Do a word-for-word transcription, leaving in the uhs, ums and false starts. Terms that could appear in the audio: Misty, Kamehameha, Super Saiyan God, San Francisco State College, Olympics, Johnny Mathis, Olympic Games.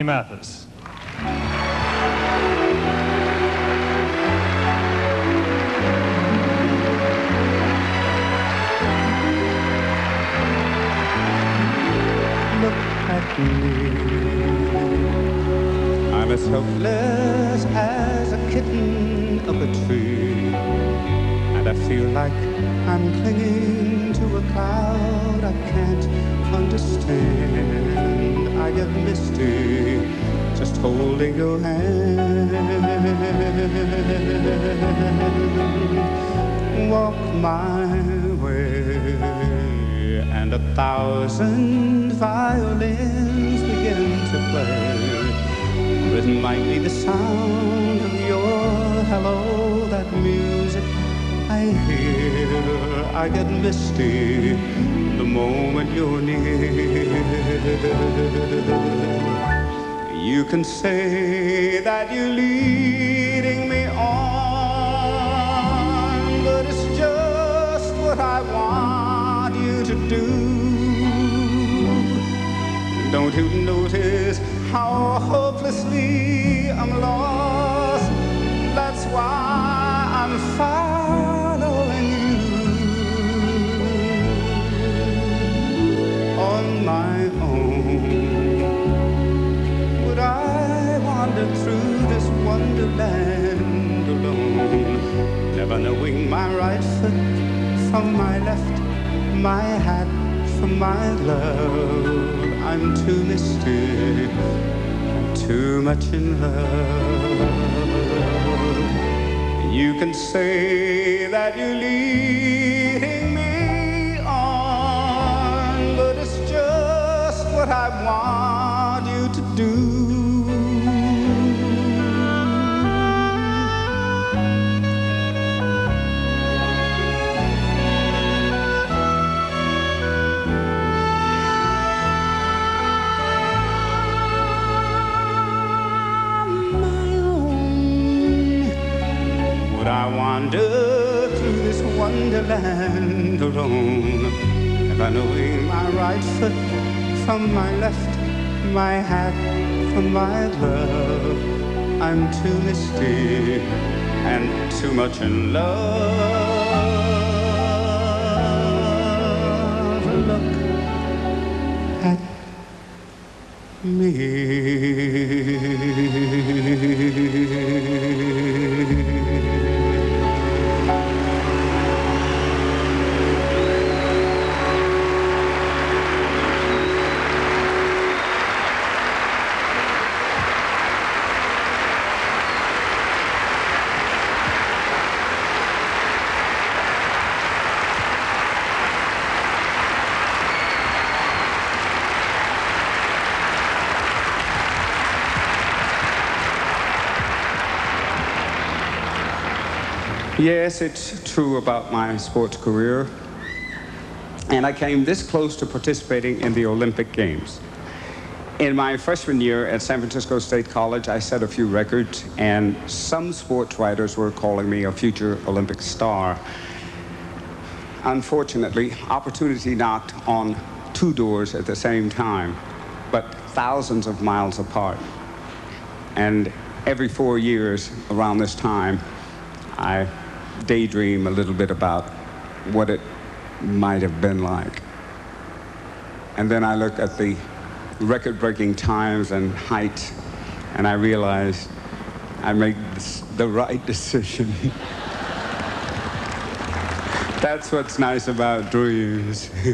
Johnny Mathis. Look at me, I'm as helpless as a kitten up a tree, and I feel like I'm clinging to a cloud I can't understand. I get misty just holding your hand. Walk my way, and a thousand violins begin to play. It might be the sound of your hello, that music I hear. I get misty the moment you're near. You can say that you're leading me on, but it's just what I want you to do. Don't you notice how hopelessly I'm lost? That's why I'm far. Through this wonderland alone, never knowing my right foot from my left, my hat from my glove. I'm too mystic, too much in love. You can say that you're leading me on, but it's just what I want you to do. I wander through this wonderland alone, never knowing my right foot from my left, my hat from my glove. I'm too misty and too much in love. Look at me. Yes, it's true about my sports career, and I came this close to participating in the Olympic Games. In my freshman year at San Francisco State College, I set a few records, and some sports writers were calling me a future Olympic star. Unfortunately, opportunity knocked on two doors at the same time, but thousands of miles apart. And every four years around this time, I daydream a little bit about what it might have been like. And then I look at the record-breaking times and heights, and I realize I made the right decision. That's what's nice about dreams.